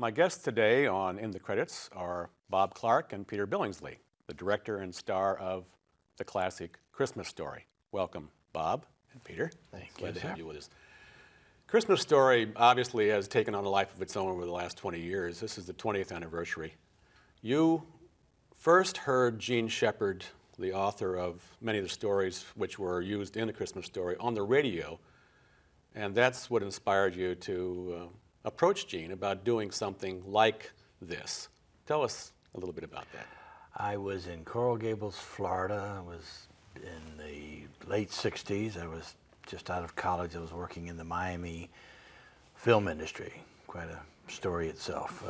My guests today on In the Credits are Bob Clark and Peter Billingsley, the director and star of the classic Christmas Story. Welcome, Bob and Peter. Thank you. Glad to have you with us. Christmas Story obviously has taken on a life of its own over the last 20 years. This is the 20th anniversary. You first heard Jean Shepherd, the author of many of the stories which were used in the Christmas Story, on the radio, and that's what inspired you to approach Jean about doing something like this. Tell us a little bit about that. I was in Coral Gables, Florida. I was in the late 60s. I was just out of college. I was working in the Miami film industry. Quite a story itself.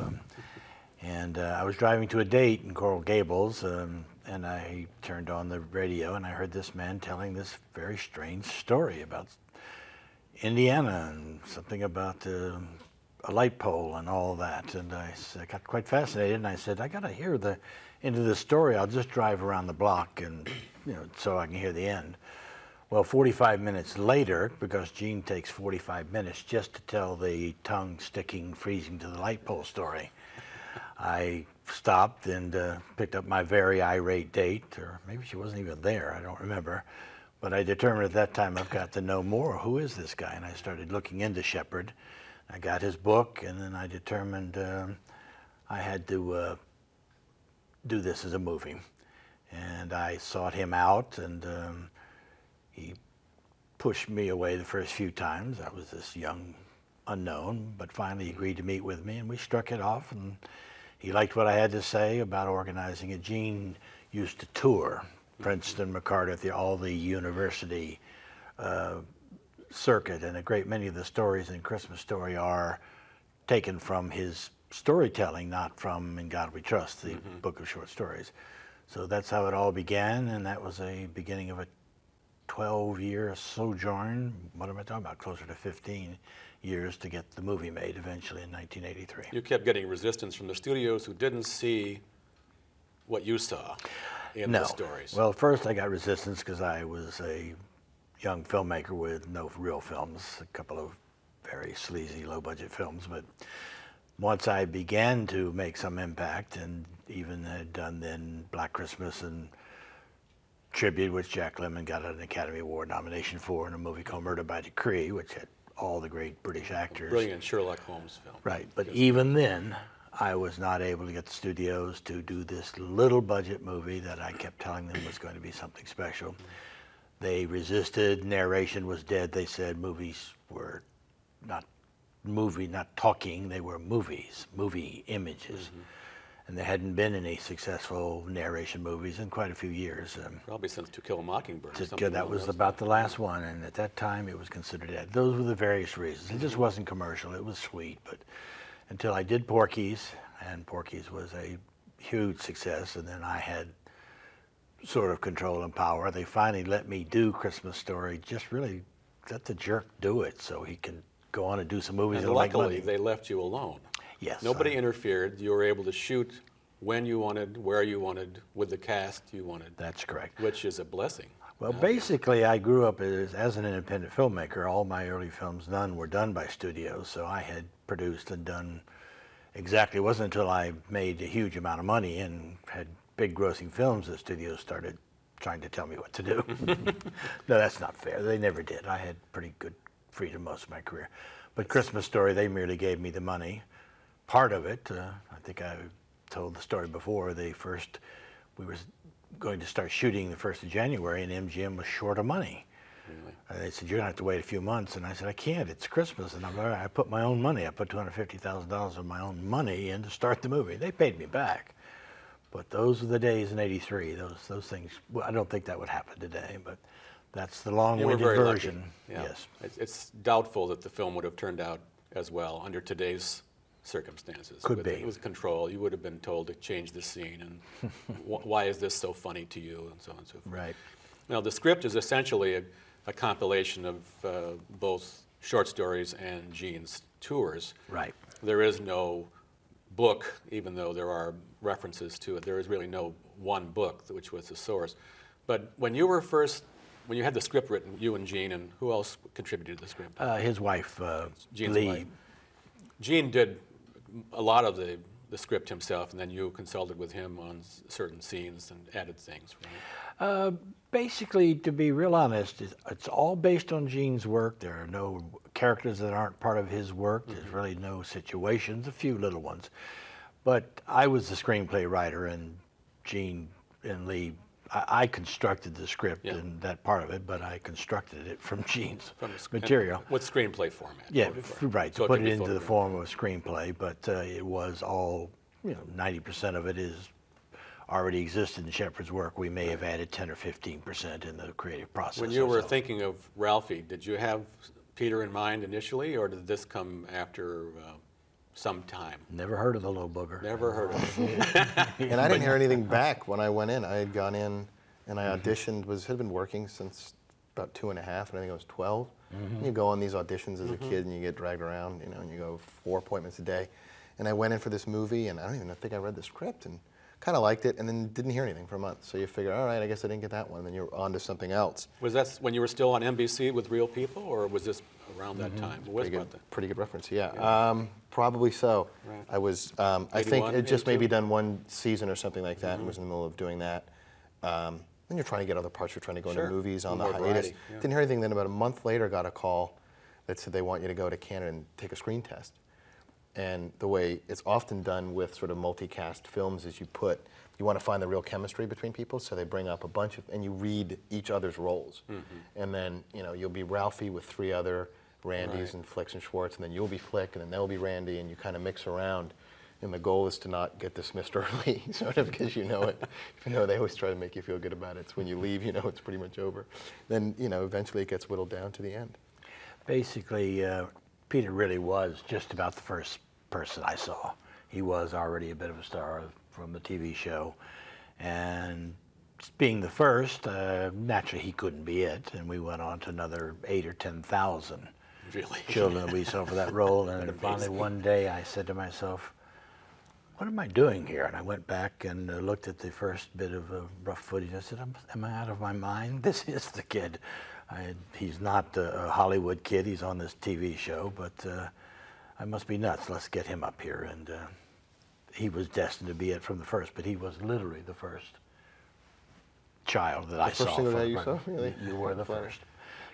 I was driving to a date in Coral Gables, and I turned on the radio, and I heard this man telling this very strange story about Indiana and something about a light pole and all that. And I got quite fascinated, and I said, I got to hear the end of this story. I'll just drive around the block, and so I can hear the end. Well, 45 minutes later, because Jean takes 45 minutes just to tell the tongue sticking, freezing to the light pole story, I stopped and picked up my very irate date, or maybe she wasn't even there, I don't remember. But I determined at that time, I've got to know more. Who is this guy? And I started looking into Shepherd. I got his book, and then I determined I had to do this as a movie. And I sought him out, and he pushed me away the first few times. I was this young unknown, but finally he agreed to meet with me, and we struck it off, and he liked what I had to say about organizing it. Jean used to tour Princeton, McCarter, all the university circuit, and a great many of the stories in Christmas Story are taken from his storytelling, not from In God We Trust, the book of short stories. So that's how it all began, and that was a beginning of a 12-year sojourn, what am I talking about, closer to 15 years to get the movie made eventually in 1983. You kept getting resistance from the studios who didn't see what you saw in the stories. Well, first I got resistance because I was a young filmmaker with no real films, a couple of very sleazy, low-budget films. But once I began to make some impact, and even had done then Black Christmas and Tribute, which Jack Lemmon got an Academy Award nomination for, and a movie called Murder by Decree, which had all the great British actors. Brilliant Sherlock Holmes film. Right, but even then, I was not able to get the studios to do this little budget movie that I kept telling them was going to be something special. They resisted. Narration was dead. They said movies were not movie, not talking. They were movies, movie images. And there hadn't been any successful narration movies in quite a few years. Probably since To Kill a Mockingbird. That was about the last one, and at that time it was considered dead. Those were the various reasons. It just wasn't commercial. It was sweet, but until I did Porky's, and Porky's was a huge success, and then I had sort of control and power. They finally let me do Christmas Story, just really let the jerk do it so he could go on and do some movies. And luckily, they left you alone. Yes. Nobody interfered. You were able to shoot when you wanted, where you wanted, with the cast you wanted. That's correct. Which is a blessing. Well, basically, I grew up as an independent filmmaker. All my early films, none were done by studios, so I had produced and done exactly. It wasn't until I made a huge amount of money and had big grossing films that studios started trying to tell me what to do. No, that's not fair. They never did. I had pretty good freedom most of my career. But Christmas Story, they merely gave me the money. Part of it, I think I told the story before, we were going to start shooting the 1st of January, and MGM was short of money. Really? And they said, you're going to have to wait a few months. And I said, I can't. It's Christmas. And I put my own money. I put $250,000 of my own money in to start the movie. They paid me back. But those were the days in '83. Those things, well, I don't think that would happen today, but that's the long-winded version. Yeah. Yes. It's doubtful that the film would have turned out as well under today's circumstances. Could be. It was control. You would have been told to change the scene and why is this so funny to you, and so on and so forth. Right. Now, the script is essentially a compilation of both short stories and Jean's tours. Right. There is no book, even though there are references to it. There is really no one book, which was the source. But when you were first, when you had the script written, you and Jean, and who else contributed to the script? His wife, Jean's Lee. Jean did a lot of the script himself, and then you consulted with him on certain scenes and added things, right? Basically, to be real honest, it's all based on Gene's work. There are no characters that aren't part of his work. There's really no situations, a few little ones. But I was the screenplay writer, and Gene and Lee, I constructed the script and that part of it, but I constructed it from Gene's material. What screenplay format? Yeah, right. So put it into the form of a screenplay, but it was all, you know, 90% of it is already existed in Shepherd's work. We may have added 10 or 15% in the creative process. When you were thinking of Ralphie, did you have Peter in mind initially, or did this come after? Sometime. Never heard of the little booger. Never heard of it. And I didn't hear anything back when I went in. I had gone in and I auditioned, had been working since about 2.5, and I think I was 12. And you go on these auditions as a kid and you get dragged around, you know, and you go 4 appointments a day. And I went in for this movie and I don't even think I read the script and kind of liked it and then didn't hear anything for a month. So you figure, all right, I guess I didn't get that one. And then you're on to something else. Was that when you were still on NBC with Real People, or was this around that time? Pretty good reference, yeah. Probably so. Right. I was, I think it just 82? Maybe done one season or something like that, and was in the middle of doing that. Then you're trying to get other parts, you're trying to go into movies on the hiatus. Yeah. Didn't hear anything, then about a month later got a call that said they want you to go to Canada and take a screen test. And the way it's often done with sort of multicast films is you want to find the real chemistry between people, so they bring up a bunch of, and you read each other's roles. And then, you know, you'll be Ralphie with 3 other Randys and Flicks and Schwartz, and then you'll be Flick, and then they'll be Randy, and you kind of mix around. And the goal is to not get dismissed early, sort of, because you know it. Even though they always try to make you feel good about it. It's when you leave, you know it's pretty much over. Then, you know, eventually it gets whittled down to the end. Basically, Peter really was just about the first person I saw. He was already a bit of a star from the TV show. And being the first, naturally he couldn't be it. And we went on to another 8,000 or 10,000. Really? Children that we saw for that role. And finally one day I said to myself, what am I doing here? And I went back and looked at the first bit of rough footage. I said, am I out of my mind? This is the kid. He's not a Hollywood kid. He's on this TV show, but I must be nuts. Let's get him up here. And he was destined to be it from the first, but he was literally the first child that I saw. The first thing that you saw, really? You were the first,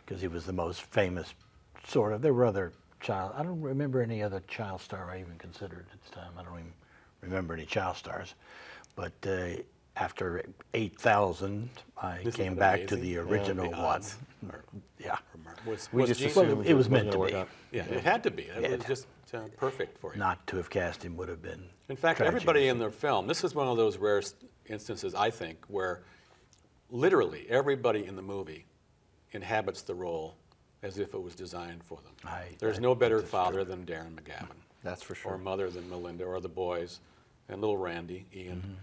because he was the most famous. Sort of. There were other child. I don't remember any other child star I even considered at the time. I don't even remember any child stars. But after 8,000, I came back to the original one. Yeah. We just assumed it was meant to be. Yeah, it had to be. It was just perfect for him. Not to have cast him would have been. In fact, everybody in the film. This is one of those rare instances, I think, where literally everybody in the movie inhabits the role as if it was designed for them. There's no better father than Darren McGavin. That's for sure. Or mother than Melinda, or the boys, and little Randy, Ian.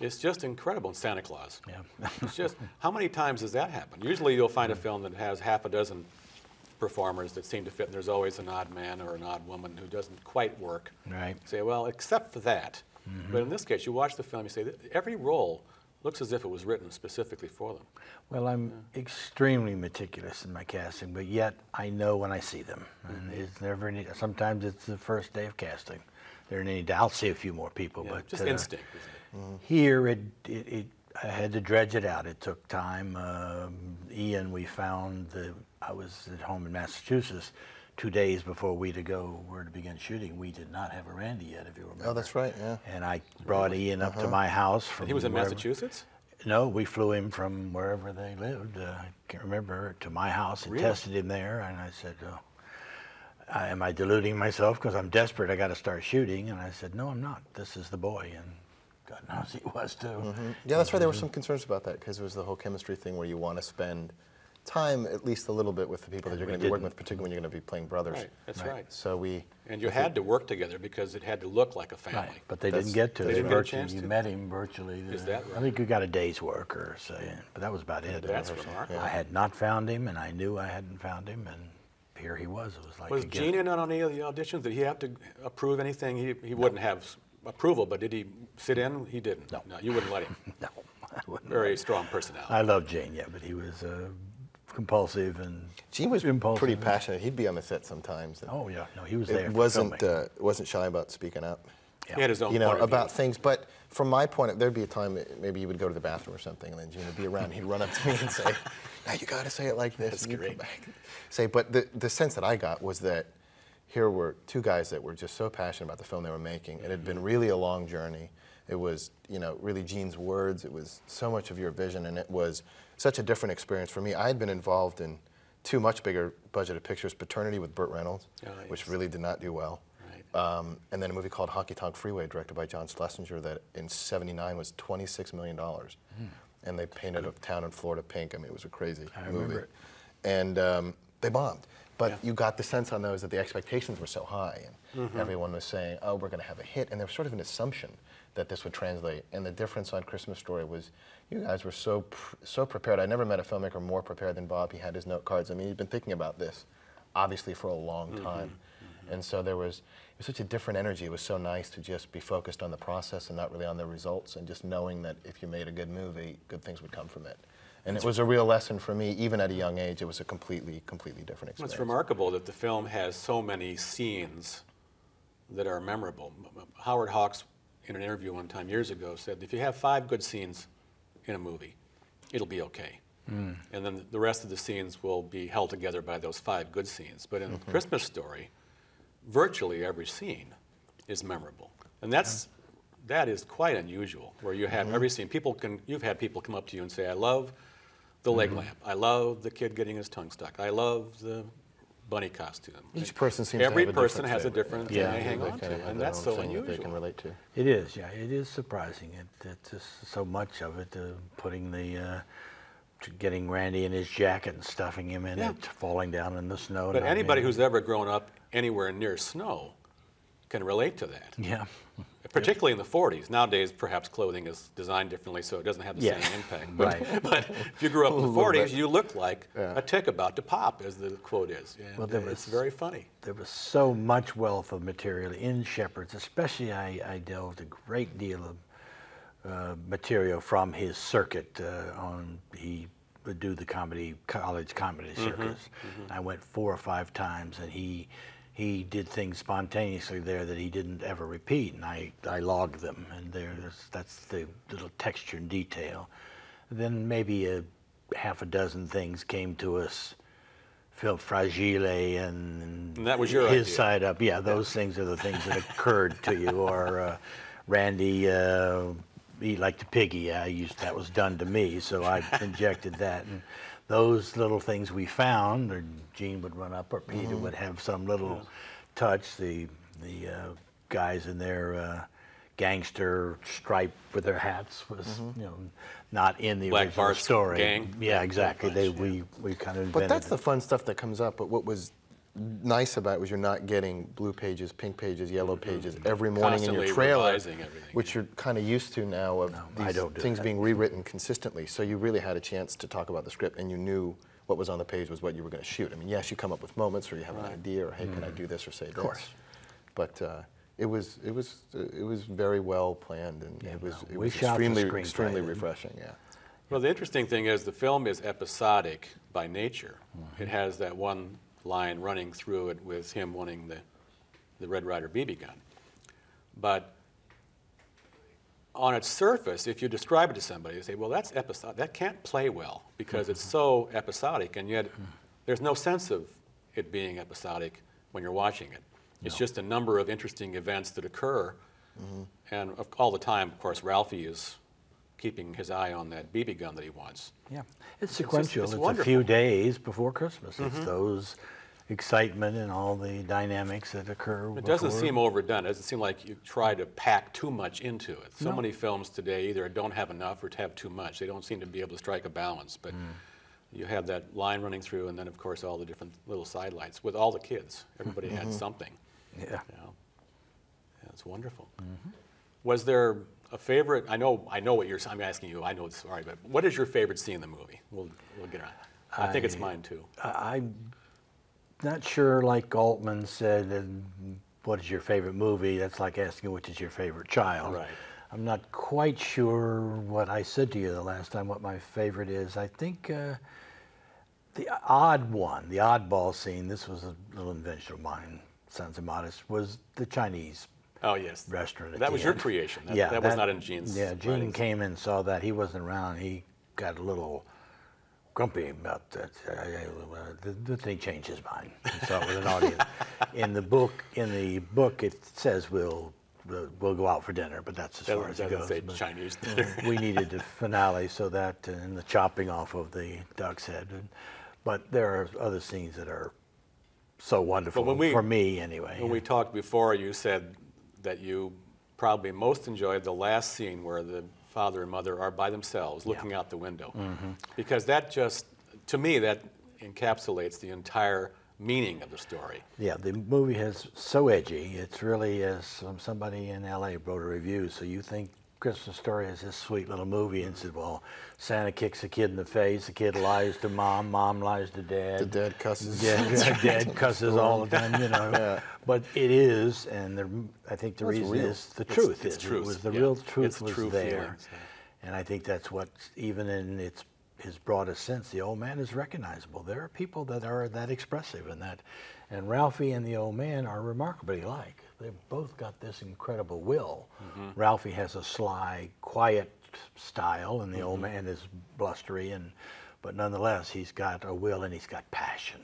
It's just incredible. And Santa Claus. Yeah. It's just, how many times does that happen? Usually you'll find a film that has half a dozen performers that seem to fit, and there's always an odd man or an odd woman who doesn't quite work. Right. Say, well, except for that. But in this case, you watch the film, you say, every role looks as if it was written specifically for them. Well, I'm extremely meticulous in my casting, but yet I know when I see them. And it's never any, sometimes it's the first day of casting. There are any, I'll see a few more people, but just instinct. Isn't it? Here, I had to dredge it out. It took time. Ian, we found I was at home in Massachusetts 2 days before we were to begin shooting. We did not have a Randy yet, if you remember. Oh, that's right, yeah. And I brought Ian up to my house. From he was in Massachusetts? No, we flew him from wherever they lived, I can't remember, to my house and tested him there. And I said, oh, am I deluding myself? Because I'm desperate, I got to start shooting. And I said, no, I'm not. This is the boy. And God knows he was, too. Yeah, that's right. There were some concerns about that, because it was the whole chemistry thing where you want to spend time at least a little bit with the people that you're going to be working with, particularly when you're going to be playing brothers. Right, that's right. So and you had to work together, because it had to look like a family. Right. But they didn't get to it. You met him virtually. Is that right? I think you got a day's work or so, but that was about it. That's remarkable. I had not found him, and I knew I hadn't found him, and here he was. It was like was Gene in on any of the auditions? Did he have to approve anything? He wouldn't have approval, but did he sit in? He didn't. No, you wouldn't let him. No, I wouldn't. Very strong personality. I love Gene, yeah, but he was compulsive and Gene was impulsive. Pretty passionate. He'd be on the set sometimes. Oh yeah, no, he was there. Wasn't shy about speaking up. Yeah. He had his own point of about view. Things. But from my point of, there'd be a time that maybe he would go to the bathroom or something, and then Gene would be around. And he'd run up to me and say, "Now you got to say it like this." That's and great. Back and say, but the sense that I got was that here were two guys that were just so passionate about the film they were making. It had been really a long journey. It was, you know, really Gene's words. It was so much of your vision, and it was such a different experience for me. I had been involved in two much bigger budgeted pictures, Paternity with Burt Reynolds, which really did not do well. Right. And then a movie called Honky Tonk Freeway, directed by John Schlesinger, that in '79 was $26 million. And they painted a town in Florida pink. I mean, it was a crazy movie. It. And they bombed. But you got the sense on those that the expectations were so high, and everyone was saying, oh, we're going to have a hit. And there was sort of an assumption that this would translate. And the difference on Christmas Story was you guys were so prepared. I never met a filmmaker more prepared than Bob. He had his note cards. I mean, he'd been thinking about this, obviously, for a long time. And so there was, it was such a different energy. It was so nice to just be focused on the process and not really on the results, and just knowing that if you made a good movie, good things would come from it. And it was a real lesson for me, even at a young age. It was a completely different experience. Well, it's remarkable that the film has so many scenes that are memorable. Howard Hawks, in an interview one time years ago, said, if you have 5 good scenes in a movie, it'll be okay. And then the rest of the scenes will be held together by those 5 good scenes. But in Christmas Story, virtually every scene is memorable. And that is quite unusual, where you have every scene. You've had people come up to you and say, I love the leg lamp. I love the kid getting his tongue stuck. I love the bunny costume. Each person seems every to have a person has favorite. A different thing they hang on to, and that's so unusual. That they can relate to. It is, yeah. It is surprising. It's just so much of it. Putting the, getting Randy in his jacket and stuffing him in it, falling down in the snow. But anybody who's ever grown up anywhere near snow can relate to that. Yeah. Particularly in the 40s. Nowadays, perhaps clothing is designed differently, so it doesn't have the same impact. But if you grew up in the 40s, you look like a tick about to pop, as the quote is. And it's very funny. There was so much wealth of material in Shepherd's, especially I delved a great deal of material from his circuit. He would do the college comedy circus. I went 4 or 5 times, and he did things spontaneously there that he didn't ever repeat, and I logged them, and that's the little texture and detail. Then maybe half a dozen things came to us, Phil Fragile and that was your his idea. Side up. Yeah, those things are the things that occurred to you, or Randy, he liked the piggy. That was done to me, so I injected that. And those little things we found, or Gene would run up, or Peter would have some little touch. The guys in their gangster stripe with their hats was not in the Black original Bart's story. Gang. Yeah, exactly. We kind of. But that's the fun stuff that comes up. But what was nice about it was you're not getting blue pages, pink pages, yellow pages every morning constantly in your trailer, which you're kind of used to now of these things being rewritten consistently. So you really had a chance to talk about the script, and you knew what was on the page was what you were going to shoot. I mean, yes, you come up with moments, or you have an idea, or hey, can I do this or say this? Of course. But it was very well planned, and it was extremely refreshing. Yeah. Well, the interesting thing is the film is episodic by nature. It has that one line running through it with him wanting the Red Ryder BB gun. But on its surface, if you describe it to somebody, you say, well, that's episodic. That can't play well because it's so episodic, and yet there's no sense of it being episodic when you're watching it. It's just a number of interesting events that occur, and all the time, of course, Ralphie is keeping his eye on that BB gun that he wants. Yeah, it's sequential. It's a few days before Christmas. It's those excitement and all the dynamics that occur. It doesn't seem overdone. It doesn't seem like you try to pack too much into it. So many films today either don't have enough or have too much. They don't seem to be able to strike a balance. But you have that line running through, and then, of course, all the different little sidelights with all the kids. Everybody had something. Yeah. Yeah, it's wonderful. Was there a favorite? I know what you're. I'm asking you. I know. Sorry, but what is your favorite scene in the movie? We'll get on. I think it's mine too. I'm not sure. Like Altman said, "What is your favorite movie?" That's like asking, "Which is your favorite child?" Right. I'm not quite sure what I said to you the last time. What my favorite is. I think The odd one, the oddball scene, this was a little invention of mine, sounds immodest, was the Chinese restaurant. That was your creation. That was not in Gene's. Yeah, Gene came and saw that. He wasn't around. He got a little grumpy about that. Then he changed his mind. He saw it with an audience. In the book, it says we'll go out for dinner, but that's as far as it goes. But Chinese dinner. We needed the finale, so that and the chopping off of the duck's head. But there are other scenes that are so wonderful for me, anyway. When we talked before, you said that you probably most enjoyed the last scene where the father and mother are by themselves looking out the window, because that just, to me, that encapsulates the entire meaning of the story. Yeah, the movie is so edgy. It's really, as somebody in L.A. wrote a review, so you think Christmas Story is this sweet little movie, and said, well, Santa kicks a kid in the face, the kid lies to mom, mom lies to dad. The dad cusses. Dad cusses all the time, you know. Yeah. But it is, and I think the reason is the truth. It's truth. It was the real truth was there. And I think that's what, even in his broadest sense, the old man is recognizable. There are people that are that expressive in that. And Ralphie and the old man are remarkably alike. They've both got this incredible will. Mm-hmm. Ralphie has a sly, quiet style, and the old man is blustery, but nonetheless, he's got a will and he's got passion.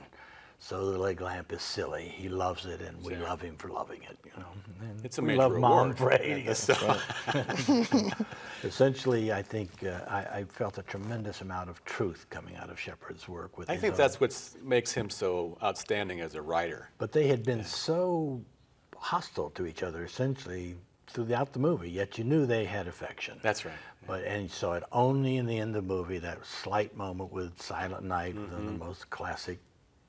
So the leg lamp is silly. He loves it, and we love him for loving it. You know, and it's a major reward. We love Mom for hating it. Essentially, I think I felt a tremendous amount of truth coming out of Shepherd's work. I think that's what makes him so outstanding as a writer. But they had been so hostile to each other, essentially, throughout the movie. Yet you knew they had affection. That's right. But and you saw it only in the end of the movie, that slight moment with Silent Night, the most classic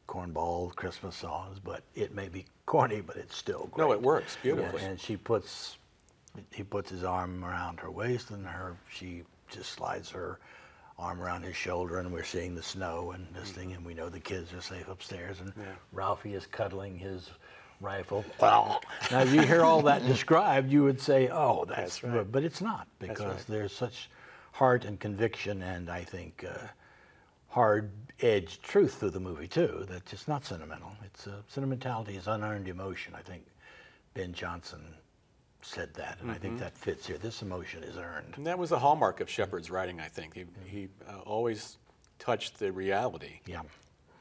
cornball Christmas songs, but it may be corny, but it's still great. No, it works beautifully. And he puts his arm around her waist, and she just slides her arm around his shoulder, and we're seeing the snow and this thing, and we know the kids are safe upstairs, and Ralphie is cuddling his rifle. Well, now if you hear all that described, you would say, oh, that's right. But it's not, because there's such heart and conviction, and I think hard-edged truth through the movie, too, that it's not sentimental. It's sentimentality is unearned emotion. I think Ben Johnson said that, and I think that fits here. This emotion is earned. And that was the hallmark of Shepherd's writing, I think. He always touched the reality. Yeah.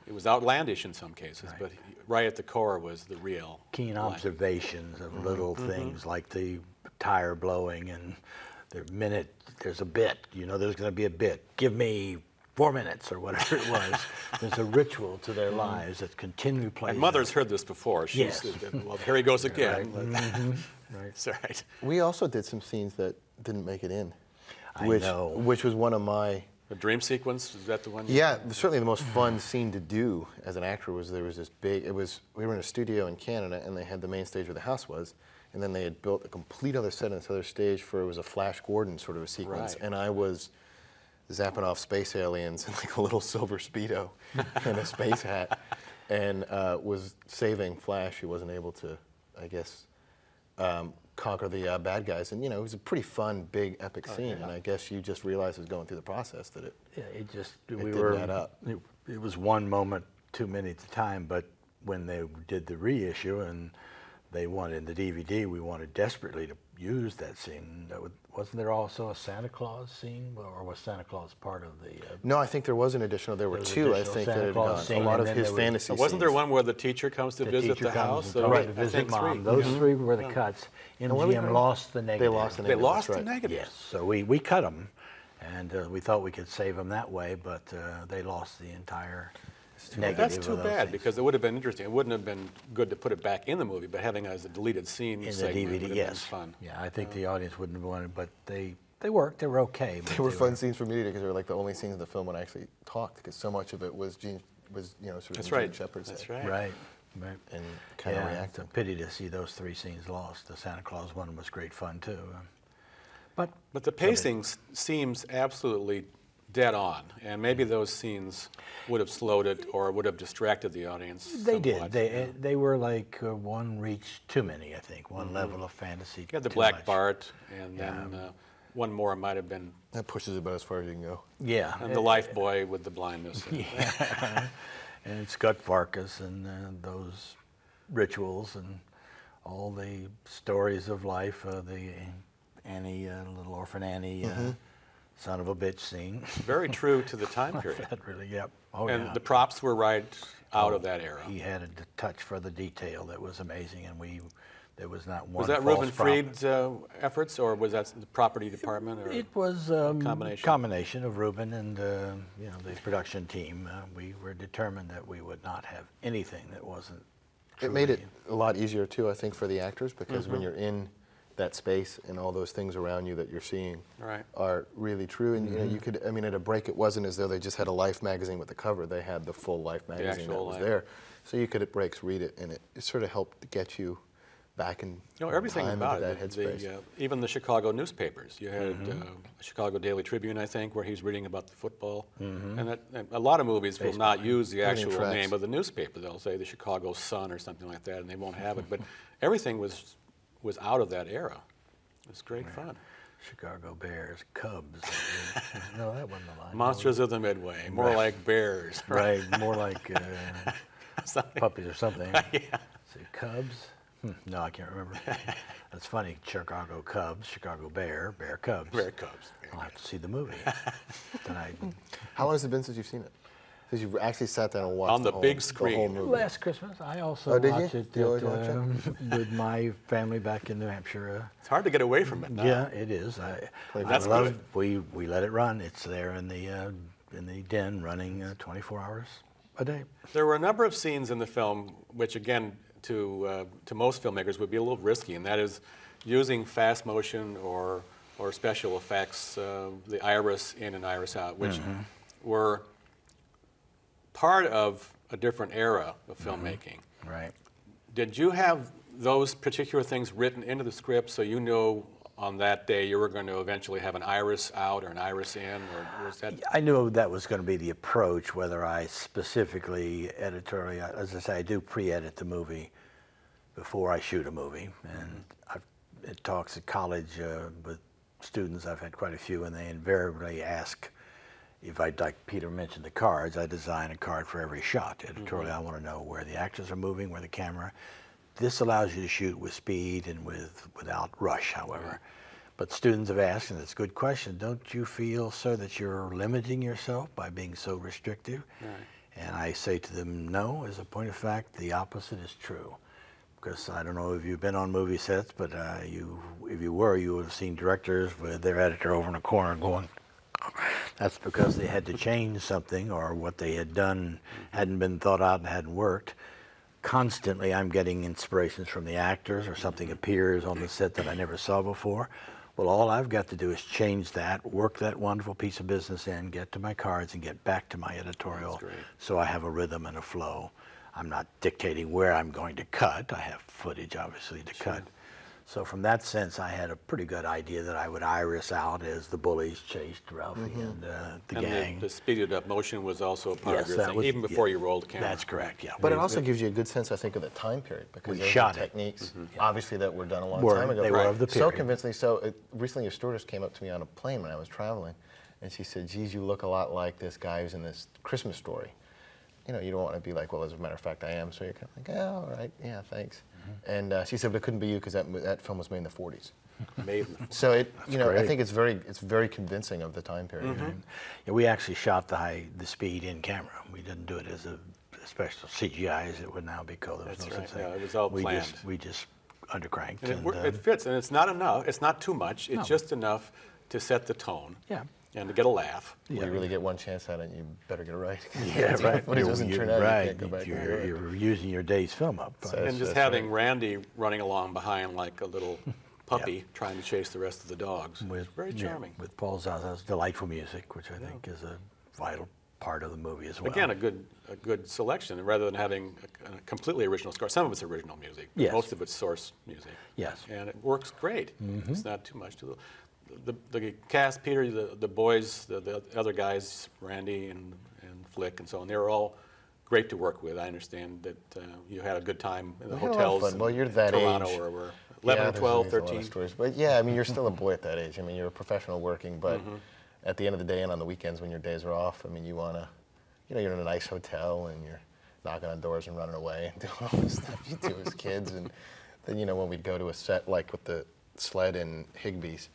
It was outlandish in some cases, but right at the core was the real. Keen observations of little things like the tire blowing, and the minute there's a bit, you know there's going to be a bit. Give me 4 minutes or whatever it was. There's a ritual to their lives that continually plays. And Mother's heard this before. Well, here he goes again. Right. That's right. We also did some scenes that didn't make it in. Which was one of my... The dream sequence, is that the one? Yeah, certainly the most fun scene to do as an actor was we were in a studio in Canada, and they had the main stage where the house was, and then they had built a complete other set on this other stage for, it was a Flash Gordon sort of a sequence, and I was zapping off space aliens in like a little silver Speedo and a space hat, and was saving Flash. He wasn't able to, I guess, conquer the bad guys. And, you know, it was a pretty fun, big, epic scene, and I guess you just realized it was going through the process that it... Yeah, it just... It was one moment too many at the time, but when they did the reissue and they wanted the DVD, we wanted desperately to use that scene. Wasn't there also a Santa Claus scene, or was Santa Claus part of the... No, I think there was an additional. There were two, I think, that had gone. A lot of his fantasy scenes. Wasn't there one where the teacher comes to visit the house? Right, to visit mom. Those three were the cuts. MGM lost the negative. They lost the negative. Yes, so we cut them, and we thought we could save them that way, but they lost the entire... That's too bad because it would have been interesting. It wouldn't have been good to put it back in the movie, but having it as a deleted scene in the DVD, yes, fun. Yeah, I think the audience wouldn't have wanted, but they worked. They were okay. They were fun scenes for me because they were like the only scenes in the film when I actually talked, because so much of it was Gene Shepherd's. That's right. Right. Right. And kind of reacted. It's a pity to see those three scenes lost. The Santa Claus one was great fun too, but the pacing seems absolutely dead on, and maybe those scenes would have slowed it or would have distracted the audience. They did. They were like one reach too many, I think. One level of fantasy. You had the Black Bart, and then one more might have been. That pushes about as far as you can go. Yeah. And the life boy with the blindness. Yeah. And it's got Farkas and those rituals and all the stories of life, the Annie, little orphan Annie, son of a bitch scene. Very true to the time period. That really, yep. Oh, and yeah. The props were right out of that era. He had a touch for the detail that was amazing, and we, there was not one. Was that Reuben Freed's efforts, or was that the property department? Or it was a combination of Reuben and you know, the production team. We were determined that we would not have anything that wasn't. It made it a lot easier too, I think, for the actors, because when you're in that space and all those things around you that you're seeing are really true. And you know, you could, I mean, at a break, it wasn't as though they just had a Life magazine with the cover. They had the full Life magazine that was there, so you could at breaks read it, and it sort of helped get you back in. You know, everything about that headspace. Even the Chicago newspapers. You had Chicago Daily Tribune, I think, where he's reading about the football. And, and a lot of movies will not use the actual name of the newspaper. They'll say the Chicago Sun or something like that, and they won't have it. But everything was out of that era. It's great fun. Chicago Bears, Cubs. No, that wasn't the line. Monsters of the Midway. More like bears. Right. More like puppies or something. Yeah. So Cubs. No, I can't remember. That's funny. Chicago Cubs, Chicago Bear, Bear Cubs. Bear Cubs. Bear I'll have to see the movie tonight. How long has it been since you've seen it? Since you've actually sat down and watched on the whole, big screen. The whole movie. Last Christmas, I also watched it with my family back in New Hampshire. It's hard to get away from it now. Yeah, it is. I love it. We let it run. It's there in the den, running 24 hours a day. There were a number of scenes in the film which, again, to most filmmakers would be a little risky, and that is using fast motion or special effects, the iris in and iris out, which were part of a different era of filmmaking. Right. Did you have those particular things written into the script so you know on that day you were going to eventually have an iris out or an iris in, or was that? I knew that was going to be the approach, whether I specifically editorially, as I say, I do pre-edit the movie before I shoot a movie. And I've had talks at college with students, I've had quite a few, and they invariably ask if I'd, like Peter mentioned the cards, I design a card for every shot. Editorially, I want to know where the actors are moving, where the camera. This allows you to shoot with speed and without rush, however. But students have asked, and it's a good question, don't you feel, sir, that you're limiting yourself by being so restrictive? And I say to them, no, as a point of fact, the opposite is true. Because I don't know if you've been on movie sets, but if you were, you would have seen directors with their editor over in a corner going, that's because they had to change something, or what they had done hadn't been thought out and hadn't worked. Constantly, I'm getting inspirations from the actors, or something appears on the set that I never saw before. Well, all I've got to do is change that, work that wonderful piece of business in, get to my cards, and get back to my editorial so I have a rhythm and a flow. I'm not dictating where I'm going to cut. I have footage, obviously, to cut. So from that sense, I had a pretty good idea that I would iris out as the bullies chased Ralphie and the gang. The speeded up motion was also a part of your thing, even before you rolled the camera. That's correct, yeah. But it also gives you a good sense, I think, of the time period, because we shot techniques, obviously, that were done a long time ago. They were of the period. So convincingly. So recently, a stewardess came up to me on a plane when I was traveling, and she said, geez, you look a lot like this guy who's in this Christmas Story. You know, you don't want to be like, well, as a matter of fact, I am. So you're kind of like, oh, all right, yeah, thanks. And she said, but it couldn't be you because that film was made in the 40s. So it, you know, I think it's very convincing of the time period. Yeah, we actually shot the speed in camera. We didn't do it as a special CGI as it would now be called. There was no such thing. Yeah, it was all planned. We just undercranked. And it fits, and it's not enough. It's not too much. It's just enough to set the tone. Yeah. And to get a laugh. Well, you really get one chance at it, and you better get it right. Yeah, right. When it doesn't turn out, you can't go back. You're using your day's film up. So and just having Randy running along behind like a little puppy trying to chase the rest of the dogs. It's very charming. With Paul Zaza's delightful music, which I think is a vital part of the movie as well. Again, a good selection, rather than having a completely original score. Some of it's original music, but most of it's source music. Yes. And it works great. It's not too much. The cast, Peter, the boys, the other guys, Randy and Flick and so on, they were all great to work with. I understand that you had a good time in the hotels in Toronto. Well, you're that age. 11 or 12, 13. But yeah, I mean, you're still a boy at that age. I mean, you're a professional working, but at the end of the day and on the weekends when your days are off, I mean, you want to, you know, you're in a nice hotel and you're knocking on doors and running away and doing all the stuff you do as kids. And then, you know, when we'd go to a set like with the sled in Higbee's,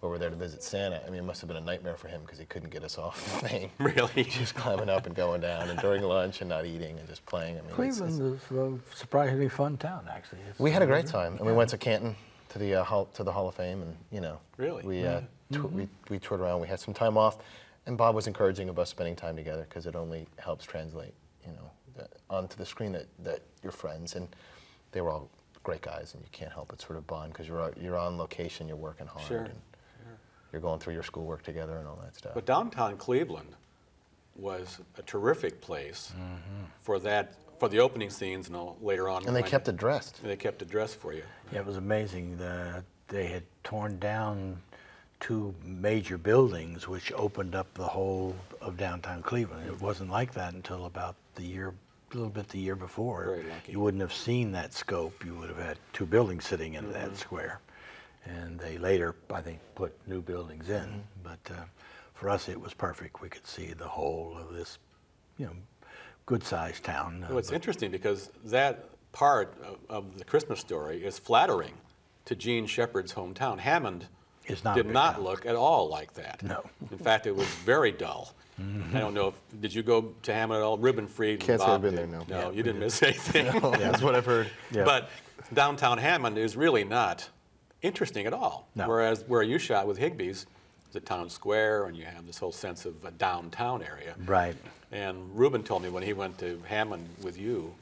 where we're there to visit Santa, I mean, it must have been a nightmare for him because he couldn't get us off the thing. Really? Just climbing up and going down and during lunch and not eating and just playing. I mean, Cleveland is a surprisingly fun town, actually. We had a great time. And we went to Canton, to the Hall of Fame, and, you know. Really? We toured around. We had some time off, and Bob was encouraging of us spending time together because it only helps translate, you know, onto the screen that your friends, and they were all great guys, and you can't help but sort of bond because you're on location, you're working hard. Sure. And, you're going through your schoolwork together and all that stuff. But downtown Cleveland was a terrific place for the opening scenes and all later on. And they kept it dressed. They kept it dressed for you. Yeah, it was amazing. They had torn down two major buildings, which opened up the whole of downtown Cleveland. It wasn't like that until about the year before. Very lucky. You wouldn't have seen that scope. You would have had two buildings sitting in that square. And they later, I think, put new buildings in. But for us, it was perfect. We could see the whole of this, you know, good-sized town. Well, it's interesting because that part of the Christmas story is flattering to Jean Shepherd's hometown. Hammond did not look at all like that. No. In fact, it was very dull. I don't know if, did you go to Hammond at all? Reuben Freed. Can't say I've been there, no. No, you didn't miss anything. No, that's what I've heard. Yeah. But downtown Hammond is really not interesting at all. No. Whereas where you shot with Higbee's, the town square, and you have this whole sense of a downtown area. Right. And Reuben told me when he went to Hammond with you,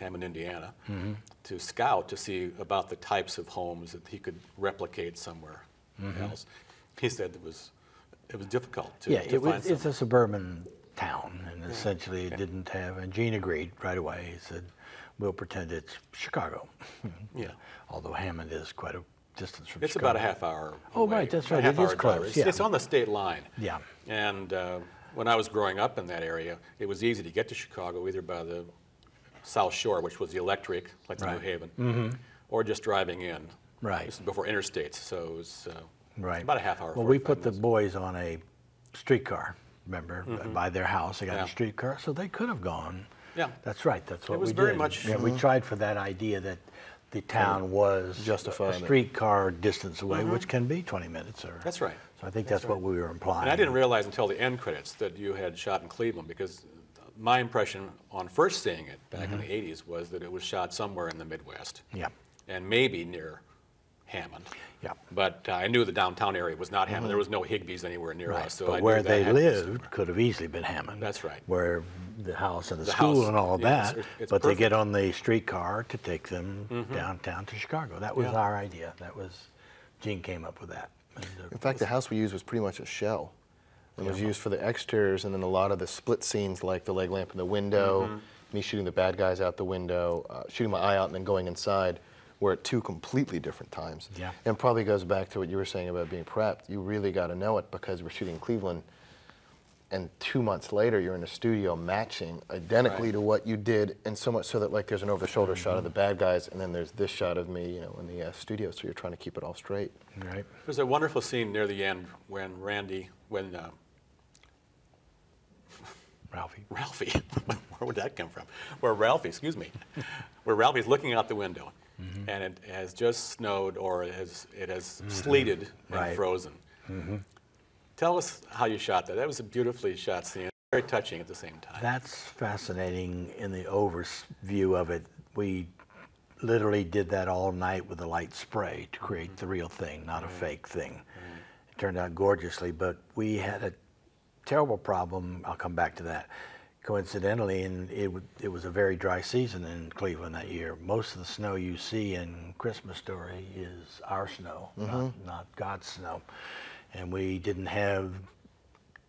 Hammond, Indiana, to scout to see about the types of homes that he could replicate somewhere else. He said it was difficult to find something. Yeah, it's a suburban town, and essentially it didn't have, and Gene agreed right away. He said, we'll pretend it's Chicago. Yeah. Although Hammond is quite a distance from Chicago. About a half hour away. Oh, right, that's right. It is close. Yeah. It's on the state line. Yeah. And when I was growing up in that area, it was easy to get to Chicago either by the South Shore, which was the electric, like the New Haven, or just driving in. Right. This was before interstates, so it was about a half hour. Well, we put the boys on a streetcar, remember, by their house. They got a streetcar, so they could have gone. Yeah. That's right. That's what we did. It was very much. Yeah, we tried for that idea that the town was a streetcar distance away, which can be 20 minutes. Or, that's right. So I think that's what we were implying. And I didn't realize until the end credits that you had shot in Cleveland, because my impression on first seeing it back in the 80s was that it was shot somewhere in the Midwest. Yeah. And maybe near Hammond. Yeah. But I knew the downtown area was not Hammond. There was no Higbee's anywhere near us. So but where they lived could have easily been Hammond. That's right. Where the house and the school and all that. It's but perfect. They get on the streetcar to take them downtown to Chicago. That was our idea. That was, Gene came up with that. And, in fact, the house we used was pretty much a shell. It was used for the exteriors, and then a lot of the split scenes, like the leg lamp in the window, me shooting the bad guys out the window, shooting my eye out and then going inside, were at two completely different times. Yeah. And probably goes back to what you were saying about being prepped. You really got to know it because we're shooting Cleveland, and 2 months later you're in a studio matching identically to what you did, and so much so that like there's an over-the-shoulder shot of the bad guys, and then there's this shot of me, you know, in the studio, so you're trying to keep it all straight. Right. There's a wonderful scene near the end when Ralphie, where would that come from? Where Ralphie's looking out the window. And it has just snowed, or it has sleeted and frozen. Tell us how you shot that. That was a beautifully shot scene, very touching at the same time. That's fascinating in the overview of it. We literally did that all night with a light spray to create the real thing, not a fake thing. It turned out gorgeously, but we had a terrible problem. I'll come back to that. Coincidentally, and it was a very dry season in Cleveland that year. Most of the snow you see in Christmas Story is our snow, not God's snow. And we didn't have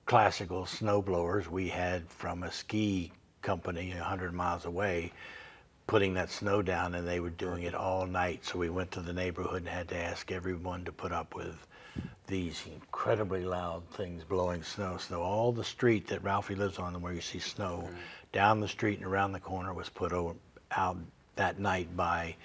classical snow blowers. We had from a ski company 100 miles away putting that snow down, and they were doing it all night. So we went to the neighborhood and had to ask everyone to put up with these incredibly loud things blowing snow. All the street that Ralphie lives on and where you see snow, down the street and around the corner was put out that night by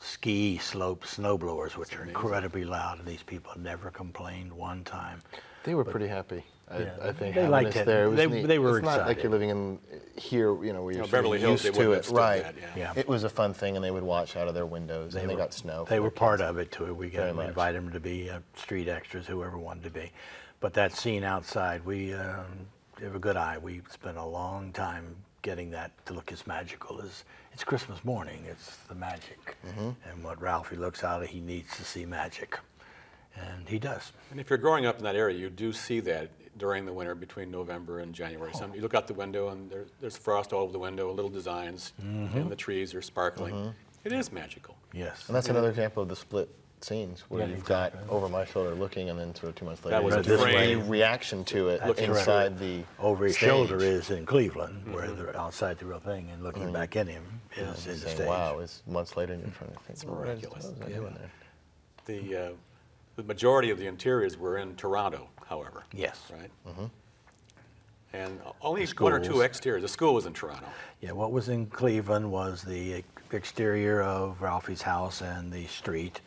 ski slope snowblowers, which are incredibly loud, and these people never complained one time. They were pretty happy. I think they liked it. There. It was they were excited. It's not like you're living in here, you know, where you're Beverly Hills, used to it, right? That, yeah. Yeah. It was a fun thing, and they would watch out of their windows. They and they got snow. They were part of it too. We got invited them to be street extras, whoever wanted to be. But that scene outside, we have a good eye. We spent a long time getting that to look as magical as it's Christmas morning. It's the magic, and what Ralphie looks out of, he needs to see magic. And he does. And if you're growing up in that area, you do see that during the winter between November and January. Oh. You look out the window and there's frost all over the window, little designs, and the trees are sparkling. It is magical. Yes. And that's another example of the split scenes where you've got over my shoulder looking and then sort of 2 months later. That was a reaction to it inside the over his shoulder is in Cleveland, where they're outside the real thing and looking back in him is in the stage. Wow, it's months later and you're trying to think. It's miraculous. The majority of the interiors were in Toronto, however. Yes. Right? And only one or two exteriors. The school was in Toronto. Yeah, what was in Cleveland was the exterior of Ralphie's house and the street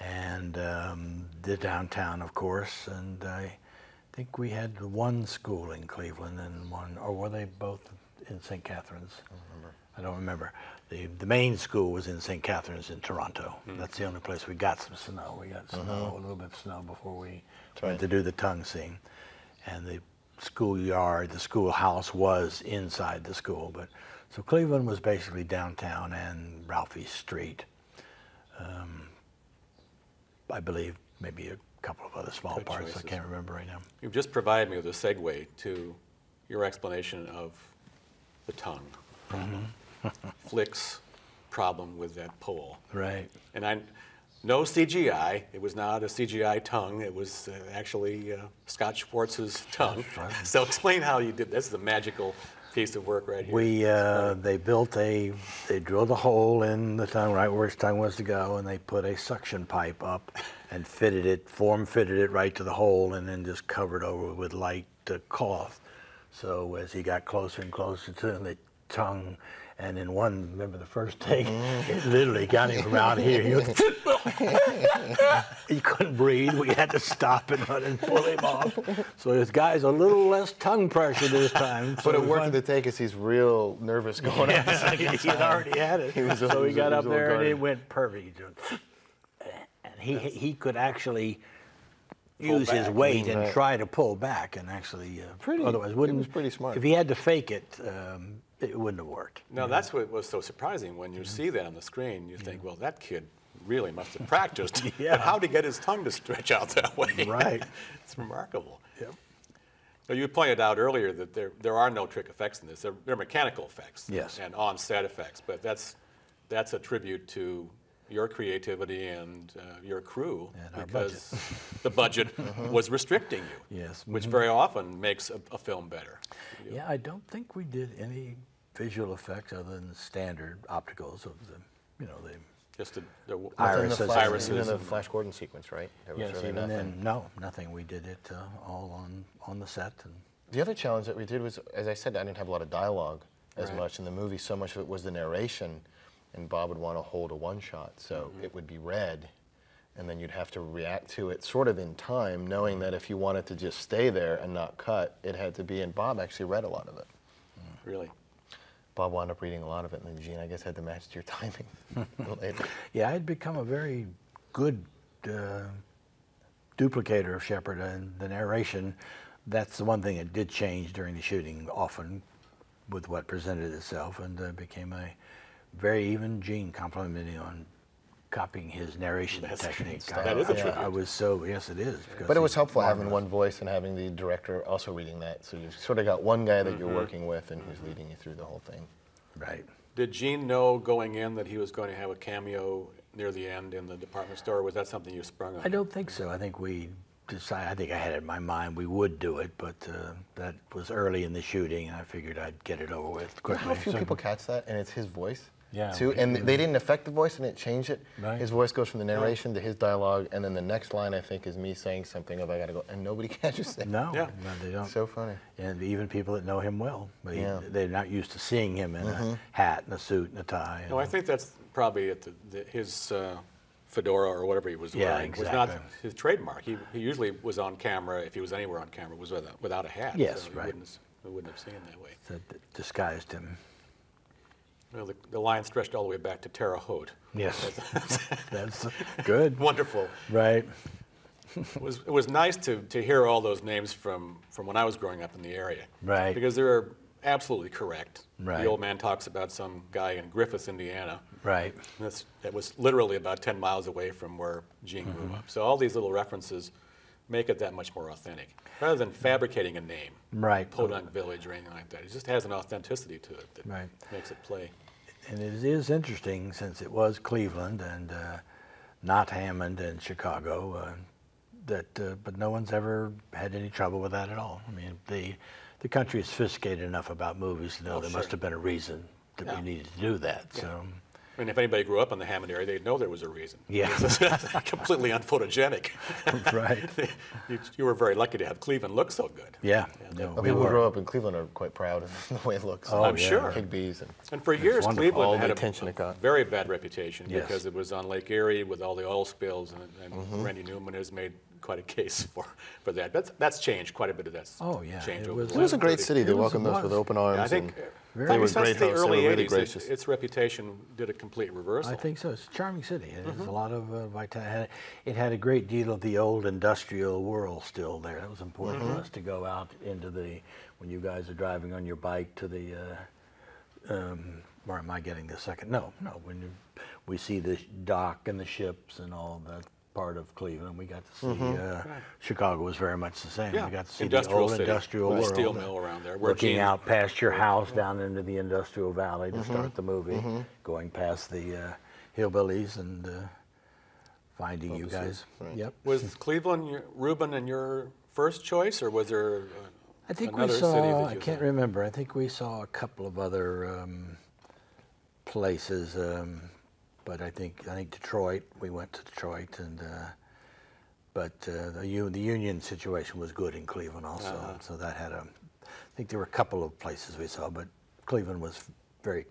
and the downtown, of course. And I think we had one school in Cleveland and one, or were they both in St. Catharines? I don't remember. The main school was in St. Catharines in Toronto. That's the only place we got some snow. We got snow, a little bit of snow before we went to do the tongue scene. And the schoolyard, the schoolhouse was inside the school. But so Cleveland was basically downtown and Ralphie Street. I believe maybe a couple of other small parts choices. I can't remember right now. You've just provided me with a segue to your explanation of the tongue problem. Flick's problem with that pole. Right. And no CGI. It was not a CGI tongue. It was actually Scott Schwartz's tongue. So explain how you did. This is a magical piece of work right here. They drilled a hole in the tongue right where its tongue was to go, and they put a suction pipe up and fitted it, form-fitted it right to the hole, and then just covered over with light cloth. So as he got closer and closer to him, the tongue. And in one, remember the first take, it literally got him from out here. He was, he couldn't breathe. We had to stop and run and pull him off. So this guy's a little less tongue pressure this time. So but it worked to take us. He's real nervous going up. He had already had it. So he got up there and it went perfect. And he could actually use his weight and try to pull back and actually, otherwise wouldn't. He was pretty smart. If he had to fake it, it wouldn't have worked. No, that's what was so surprising. When you see that on the screen, you think, well, that kid really must have practiced. But how to get his tongue to stretch out that way? Right. It's remarkable. Yep. Well, you pointed out earlier that there are no trick effects in this. They're mechanical effects and on-set effects, but that's a tribute to your creativity and your crew, and because our budget. The budget was restricting you, which very often makes a film better. Yeah, I don't think we did any visual effects other than the standard opticals of the, just the irises. Even the Flash Gordon sequence, right? There was really even nothing. Then, no, nothing. We did it all on the set. And the other challenge that we did was, as I said, I didn't have a lot of dialogue as much in the movie. So much of it was the narration. And Bob would want to hold a one-shot, so it would be read, and then you'd have to react to it sort of in time, knowing that if you wanted to just stay there and not cut, it had to be, and Bob actually read a lot of it. Really? Bob wound up reading a lot of it, and then Gene, I guess, had to match to your timing later. Yeah, I had become a very good duplicator of Shepherd, and the narration, that's the one thing that did change during the shooting often with what presented itself, and became a even Gene complimented me on copying his narration technique. That is a tribute. I was so, yes it is. But it was helpful having one voice and having the director also reading that. So you've sort of got one guy that you're working with and who's leading you through the whole thing. Right. Did Gene know going in that he was going to have a cameo near the end in the department store? Was that something you sprung on? I don't think so. I think we decided, I think I had it in my mind we would do it, but that was early in the shooting and I figured I'd get it over with quickly. How few people catch that and it's his voice? Yeah, too, and they didn't affect the voice, and it changed it. Right. His voice goes from the narration to his dialogue, and then the next line, I think, is me saying something of, I gotta go, and nobody catches it. No, no, they don't. It's so funny. And even people that know him well, but they're not used to seeing him in a hat and a suit and a tie. No, I think that's probably at his fedora or whatever he was wearing was not his trademark. He usually was on camera, if he was anywhere on camera, was without a hat. Yes, so we wouldn't have seen him that way. So disguised him. Well, the line stretched all the way back to Terre Haute. Yes, that's good. Wonderful. Right. It was nice to hear all those names from when I was growing up in the area. Right. Because they were absolutely correct. Right. The old man talks about some guy in Griffith, Indiana. Right. That was literally about 10 miles away from where Gene grew up. So all these little references make it that much more authentic. Rather than fabricating a name, right, Podunk Village or anything like that. It just has an authenticity to it that makes it play. And it is interesting, since it was Cleveland and not Hammond and Chicago, but no one's ever had any trouble with that at all. I mean, the country is sophisticated enough about movies to know there must have been a reason that we needed to do that. Yeah. So. I mean, if anybody grew up in the Hammond area, they'd know there was a reason. Yeah. Completely unphotogenic. Right. You were very lucky to have Cleveland look so good. Yeah. No, people who grew up in Cleveland are quite proud of the way it looks. Oh, I'm sure. Higbee's. And for years, Cleveland had a very bad reputation because it was on Lake Erie with all the oil spills, and Randy Newman has made quite a case for that. That's changed quite a bit of that. Oh, yeah. It was a great city. They welcomed us with open arms. I think since the early 80s, its reputation did a complete reversal. I think so. It's a charming city. It has a lot of vitality. It had a great deal of the old industrial world still there. It was important for us to go out into when you guys are driving on your bike to the, or am I getting the second? No, we see the dock and the ships and all that. Part of Cleveland, we got to see. Chicago was very much the same. Yeah. We got to see the old industrial world, steel mill around there, looking out past your house down into the industrial valley to start the movie, going past the hillbillies and finding you guys. Right. Yep. Was Cleveland, Reuben, and your first choice, or was there? I think another we saw. City that you I can't saw? Remember. I think we saw a couple of other places. But I think Detroit. We went to Detroit, and the union situation was good in Cleveland also. So that had a. I think there were a couple of places we saw, but Cleveland was pretty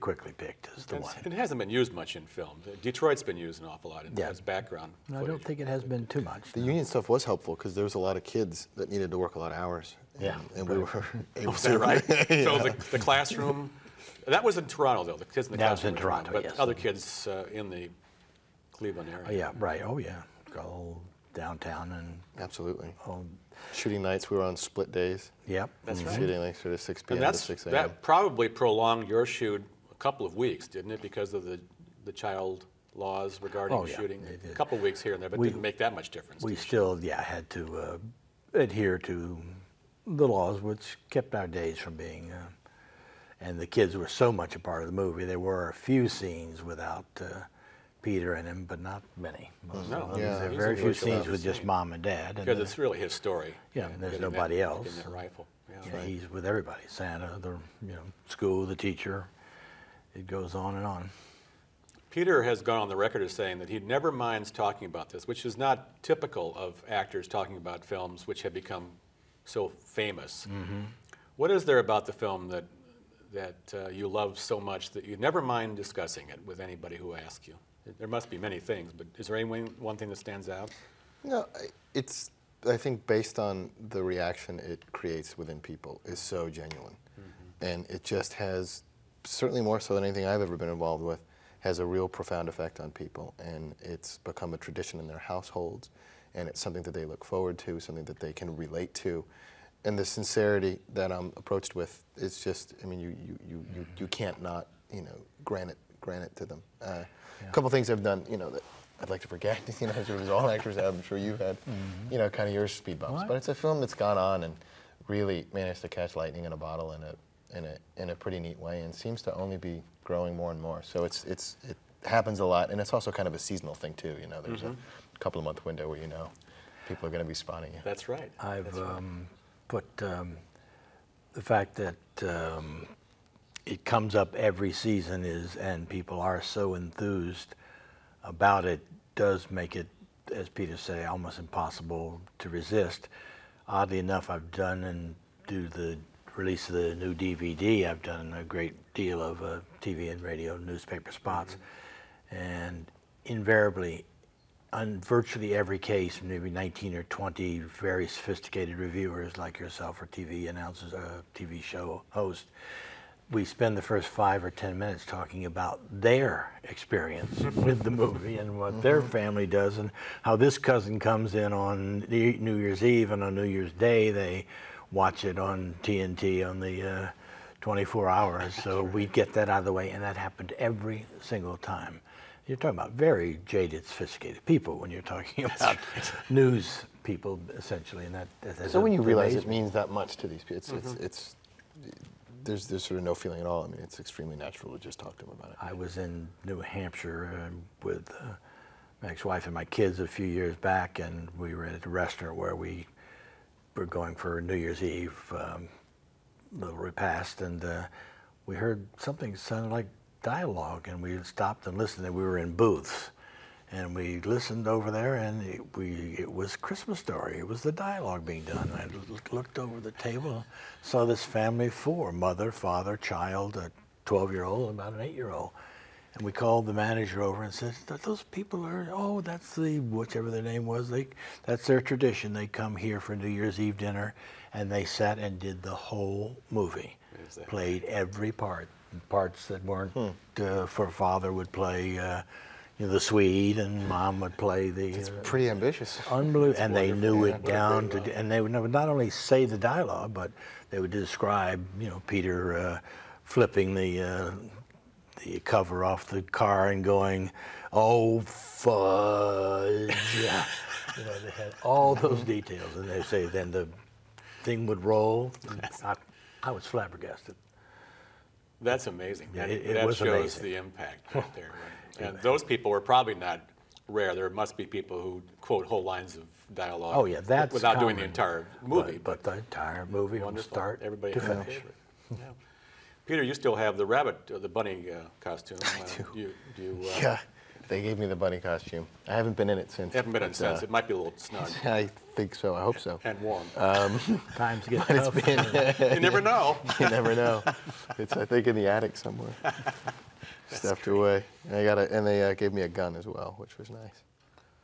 quickly picked as the one. It hasn't been used much in film. Detroit's been used an awful lot as background. No, I don't think it has been too much. The union stuff was helpful because there was a lot of kids that needed to work a lot of hours. Yeah, and we were able to. Right. So the classroom. That was in Toronto, though. The kids in the classroom was in Toronto, but other kids in the Cleveland area. Yeah, right. Oh, yeah. Go downtown and absolutely. Shooting nights. We were on split days. Yep, that's right. Shooting nights sort of 6 p.m. to 6 a.m. That probably prolonged your shoot a couple of weeks, didn't it? Because of the child laws regarding shooting. A couple of weeks here and there, but didn't make that much difference. We still, had to adhere to the laws, which kept our days from being. And the kids were so much a part of the movie. There were a few scenes without Peter in him, but not many. There were very few scenes with just mom and dad. Because it's really his story. Yeah, and there's nobody else. That rifle. Yeah, right. He's with everybody. Santa, school, the teacher. It goes on and on. Peter has gone on the record as saying that he never minds talking about this, which is not typical of actors talking about films which have become so famous. What is there about the film that you love so much that you never mind discussing it with anybody who asks you? There must be many things, but is there any one thing that stands out? No, it's, I think, based on the reaction it creates within people, is so genuine. And it just has, certainly more so than anything I've ever been involved with, has a real profound effect on people. And it's become a tradition in their households, and it's something that they look forward to, something that they can relate to. And the sincerity that I'm approached with, it's just, I mean, you can't not, grant it to them. A couple things I've done, that I'd like to forget, as all actors have, I'm sure you've had, kind of your speed bumps. But it's a film that's gone on and really managed to catch lightning in a bottle in a pretty neat way, and seems to only be growing more and more. So it happens a lot, and it's also kind of a seasonal thing too. There's a couple of month window where people are going to be spotting you. That's right. But the fact that it comes up every season and people are so enthused about it, does make it, as Peter said, almost impossible to resist. Oddly enough, I've done and do the release of the new DVD, I've done a great deal of TV and radio newspaper spots. Mm-hmm. And invariably, on virtually every case, maybe 19 or 20 very sophisticated reviewers like yourself or TV announcers, TV show host, we spend the first 5 or 10 minutes talking about their experience with the movie and what their family does and how this cousin comes in on New Year's Eve and on New Year's Day they watch it on TNT on the 24 hours. So we get that out of the way, and that happened every single time. You're talking about very jaded, sophisticated people when you're talking about news people, essentially. And that so when you realize it means that much to these people, there's sort of no feeling at all. I mean, it's extremely natural to just talk to them about it. I was in New Hampshire with my ex-wife and my kids a few years back, and we were at a restaurant where we were going for New Year's Eve little repast, and we heard something sounded like dialogue, and we stopped and listened, and we were in booths. And we listened over there, and it was Christmas Story. It was the dialogue being done. I looked over the table, saw this family of four, mother, father, child, a 12-year-old, about an 8-year-old. And we called the manager over and said, those people are, oh, that's the, whichever their name was, that's their tradition. They come here for New Year's Eve dinner, and they sat and did the whole movie, played every part, parts that weren't for father would play, you know, the Swede, and Mom would play the... It's pretty ambitious. Unbelievable. And they knew it down to... And they would not only say the dialogue, but they would describe, you know, Peter flipping the cover off the car and going, oh, fudge. You know, they had all those details. And they say then the thing would roll. I was flabbergasted. That's amazing. Yeah, that shows amazing. The impact right there. And those people were probably not rare. There must be people who quote whole lines of dialogue. Oh yeah, that's without common. Doing the entire movie. But the entire movie from start everybody to finish. Yeah. Peter, you still have the bunny costume. I do. Do you, yeah, they gave me the bunny costume. I haven't been in it since. You haven't been in it since. It might be a little snug. I think so. I hope so. And warm. Times get tough. You never know. You never know. It's I think in the attic somewhere. Stuffed away. And they gave me a gun as well, which was nice.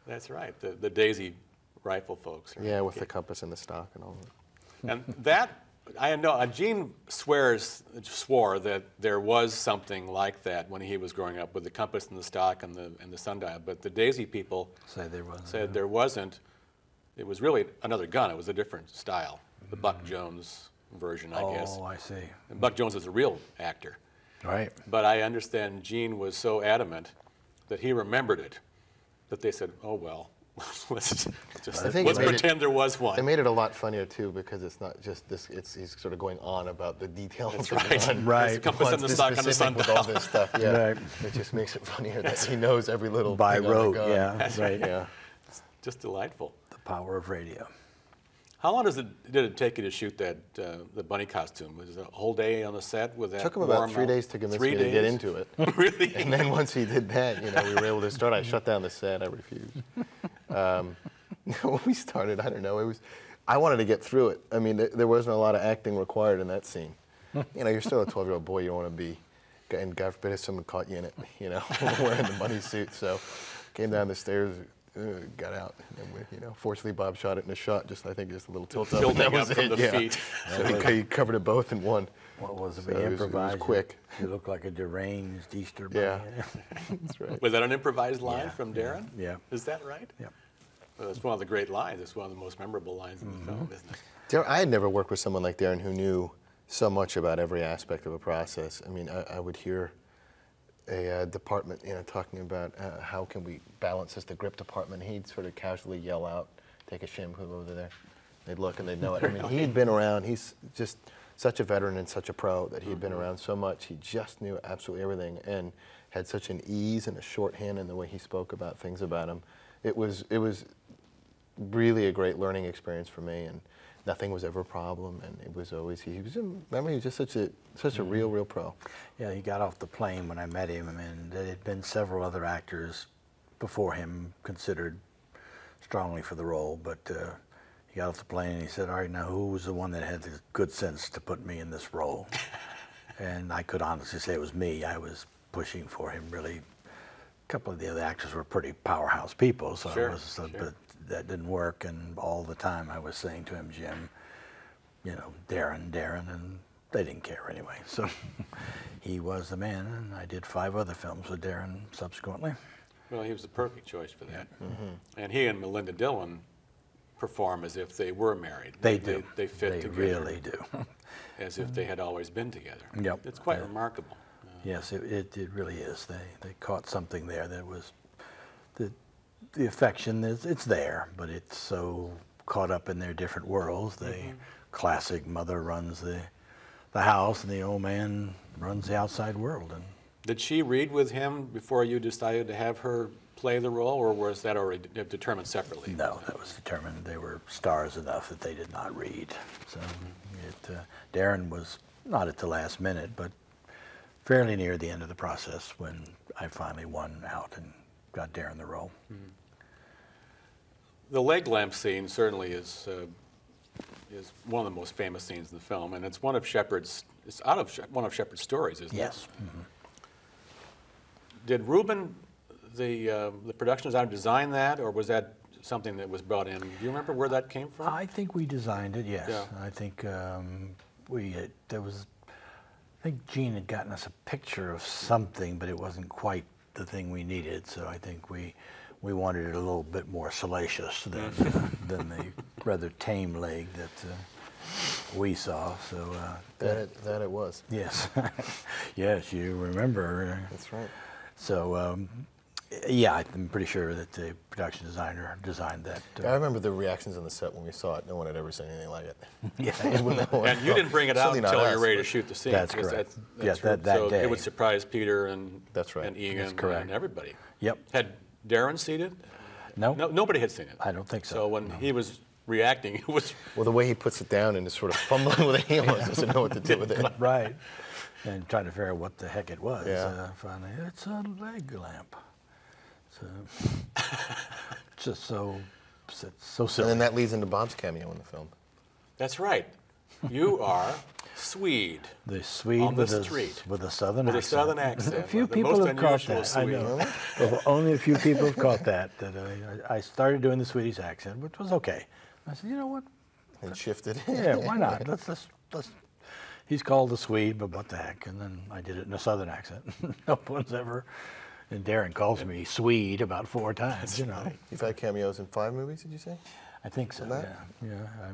That's right. The Daisy rifle folks. Yeah, with the compass and the stock and all that. And that, I know, Gene swore that there was something like that when he was growing up with the compass and the stock and the sundial. But the Daisy people said there wasn't. It was really another gun. It was a different style. The Buck Jones version, I guess. Oh, I see. And Buck Jones is a real actor. Right. But I understand Gene was so adamant that he remembered it that they said, oh, well, let's pretend there was one. They made it a lot funnier, too, because it's not just this. He's sort of going on about the details. That's right. Right. Compass and the stock and the sundial. With all this stuff, yeah. Right. It just makes it funnier that he knows every little by rote, yeah. That's right. Yeah. It's just delightful. The power of radio. How long did it take you to shoot that the bunny costume? Was it a whole day on the set with that? It took him about 3 days to convince me to get into it. Really? And then once he did that, you know, we were able to start. I shut down the set. I refused. When we started, I don't know. It was, I wanted to get through it. I mean, there wasn't a lot of acting required in that scene. You know, you're still a 12-year-old boy. You don't want to be, and God forbid if someone caught you in it. You know, wearing the bunny suit. So, came down the stairs. Got out, and we, you know, fortunately Bob shot it in a shot, just a little tilt up, and that was it, yeah. Feet. So he covered it both in one. What was it, improvised? It was quick. You look like a deranged Easter bunny. Yeah, that's right. Was that an improvised line from Darren? Yeah. Is that right? Yeah. Well, that's one of the great lines. It's one of the most memorable lines in the film, isn't it? Darren, I had never worked with someone like Darren who knew so much about every aspect of a process. I mean, I would hear a department, you know, talking about how can we balance this, the grip department. He'd sort of casually yell out, take a shim, who over there. They'd look and they'd know it. I mean, he'd been around, he's just such a veteran and such a pro that he'd been around so much, he just knew absolutely everything and had such an ease and a shorthand in the way he spoke about things about him. It was really a great learning experience for me, and nothing was ever a problem, and it was always, he was just such a real pro. Yeah, he got off the plane when I met him, and there had been several other actors before him considered strongly for the role, but He got off the plane and he said, all right, now who was the one that had the good sense to put me in this role? And I could honestly say it was me. I was pushing for him, really. A couple of the other actors were pretty powerhouse people, so sure, but that didn't work. And all the time I was saying to him, Jim, you know, Darren, and they didn't care anyway. So he was the man, and I did 5 other films with Darren subsequently. Well, he was the perfect choice for that. Mm-hmm. And he and Melinda Dillon perform as if they were married. They fit together. They really do. As if they had always been together. Yep. It's quite remarkable. Yes, it really is. They caught something there that was, the affection, it's there, but it's so caught up in their different worlds. The classic mother runs the house and the old man runs the outside world. And did she read with him before you decided to have her play the role, or was that already determined separately? No, that was determined. They were stars enough that they did not read. So Darren was not at the last minute, but fairly near the end of the process when I finally won out and got Darren the role. Mm-hmm. The leg lamp scene certainly is one of the most famous scenes in the film, and it's one of Shepherd's. It's out of one of Shepherd's stories, isn't it? Yes. Mm-hmm. Did Reuben, the production designer, design that, or was that something that was brought in? Do you remember where that came from? I think we designed it. Yes. Yeah. I think I think Gene had gotten us a picture of something, but it wasn't quite the thing we needed. So I think we wanted it a little bit more salacious than the rather tame leg that we saw. So that it was. Yes, yes, you remember. That's right. So yeah, I'm pretty sure that the production designer designed that. I remember the reactions on the set when we saw it. No one had ever seen anything like it. Yeah, and you didn't bring it out until you were ready to shoot the scene. That's correct. That day. It would surprise Peter and Ian and everybody. Yep. Had Darren seen it? No, nobody had seen it. I don't think so. So when he was reacting, it was... Well, the way he puts it down and is sort of fumbling with a handle, doesn't know what to do with it. Right. And trying to figure out what the heck it was. Yeah. Finally, it's a leg lamp. So, just so silly. And then that leads into Bob's cameo in the film. That's right. You are Swede. The Swede on the street with a southern accent. With a southern accent. A few people have caught that. I know. Only a few people have caught that. I started doing the Swedish accent, which was okay. I said, you know what? And shifted. Yeah, why not? Let's. He's called the Swede, but what the heck? And then I did it in a southern accent. No one's ever. And Darren calls me Swede about 4 times, you know. You've had cameos in 5 movies, did you say? I think so, yeah. I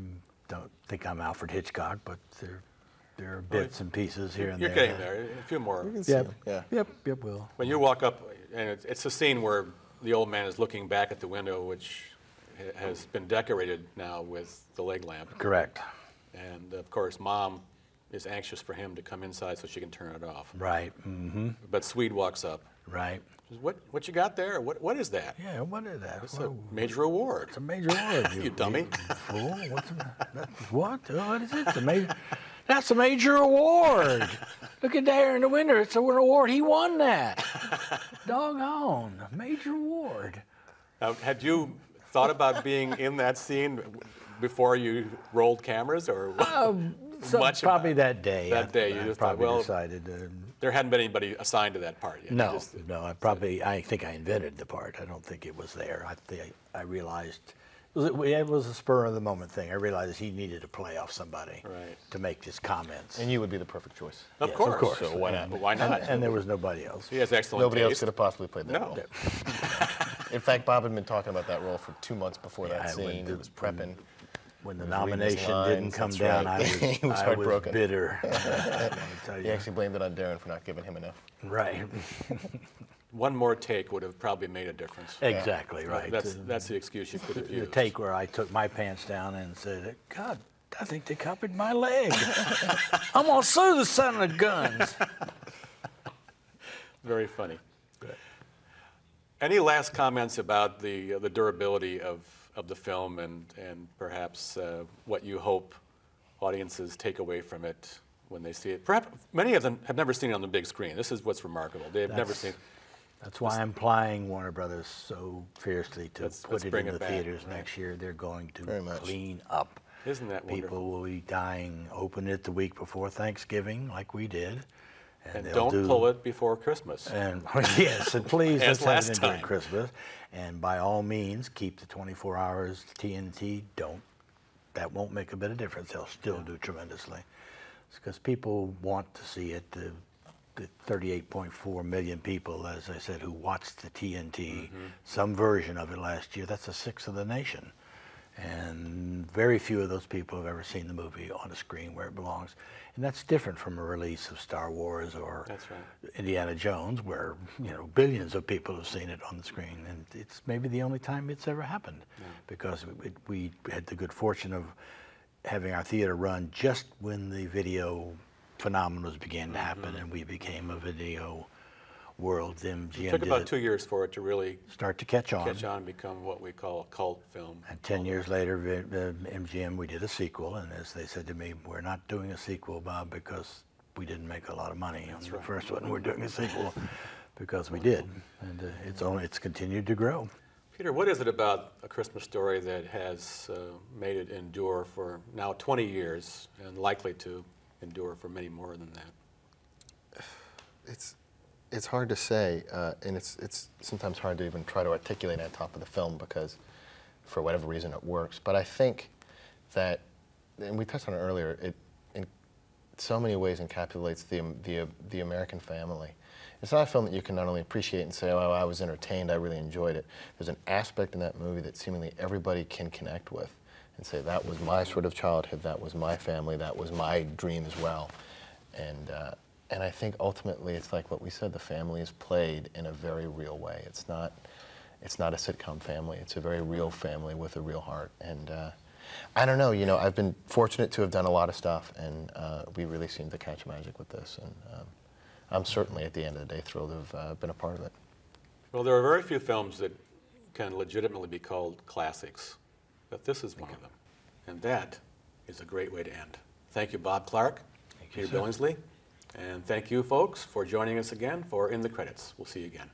don't think I'm Alfred Hitchcock, but there are bits and pieces here and there. You're getting there. A few more. You can see them. Yeah. Yep, Will. When you walk up, and it's a scene where the old man is looking back at the window, which has been decorated now with the leg lamp. Correct. And, of course, Mom is anxious for him to come inside so she can turn it off. Right. Mm-hmm. But Swede walks up. Right. What you got there? What is that? Yeah, what is that? It's a major award. It's a major award. You dummy. You fool. What is it? That's a major award. Look at there in the window. It's an award. He won that. Doggone. A major award. Now, had you thought about being in that scene before you rolled cameras? Or probably that day. That day. You just probably decided to... There hadn't been anybody assigned to that part yet. No, I think I invented the part. I don't think it was there. I realized it was a spur of the moment thing. I realized he needed to play off somebody to make his comments. And you would be the perfect choice. Of course. So why not? But why not? And there was nobody else. He has excellent taste. Nobody else could have possibly played that role. In fact, Bob had been talking about that role for 2 months before that scene. He was prepping. When the nomination didn't come down, I was bitter. He actually blamed it on Darren for not giving him enough. Right. One more take would have probably made a difference. Exactly, right. That's the excuse you could have used. The take where I took my pants down and said, God, I think they copied my leg. I'm going to sue the son of guns. Very funny. Good. Any last comments about the durability of the film and perhaps what you hope audiences take away from it when they see it? Perhaps many of them have never seen it on the big screen. This is what's remarkable. They've never seen it. That's why I'm plying Warner Brothers so fiercely to put it in the theaters next year. They're going to clean up. Isn't that wonderful? People will be dying. Open it the week before Thanksgiving, like we did. And don't pull it before Christmas. And yes, and please, let's have it during Christmas. And by all means, keep the 24 hours TNT. Don't. That won't make a bit of difference. They'll still do tremendously. It's because people want to see it. The 38.4 million people, as I said, who watched the TNT, some version of it last year, that's 1/6 of the nation. And very few of those people have ever seen the movie on a screen where it belongs. And that's different from a release of Star Wars or Indiana Jones, where billions of people have seen it on the screen. And it's maybe the only time it's ever happened, because we had the good fortune of having our theater run just when the video phenomena began to happen, and we became a video world. MGM it took about 2 years for it to really start to catch on and become what we call a cult film. And 10 years later, MGM, we did a sequel, and as they said to me, we're not doing a sequel, Bob, because we didn't make a lot of money on the first one. We're doing a sequel because we did, and it's continued to grow. Peter, what is it about A Christmas Story that has made it endure for now 20 years and likely to endure for many more than that? It's hard to say, and it's sometimes hard to even try to articulate on top of the film, because for whatever reason it works. But I think that, and we touched on it earlier, it in so many ways encapsulates the American family. It's not a film that you can not only appreciate and say, oh, I was entertained, I really enjoyed it. There's an aspect in that movie that seemingly everybody can connect with and say, that was my sort of childhood, that was my family, that was my dream as well. And I think ultimately it's like what we said, the family is played in a very real way. It's not a sitcom family, it's a very real family with a real heart. And I don't know, I've been fortunate to have done a lot of stuff, and we really seem to catch magic with this. And I'm certainly at the end of the day thrilled to have been a part of it. Well, there are very few films that can legitimately be called classics, but this is one of them. And that is a great way to end. Thank you, Bob Clark, Peter Billingsley, and thank you folks for joining us again for In the Credits. We'll see you again.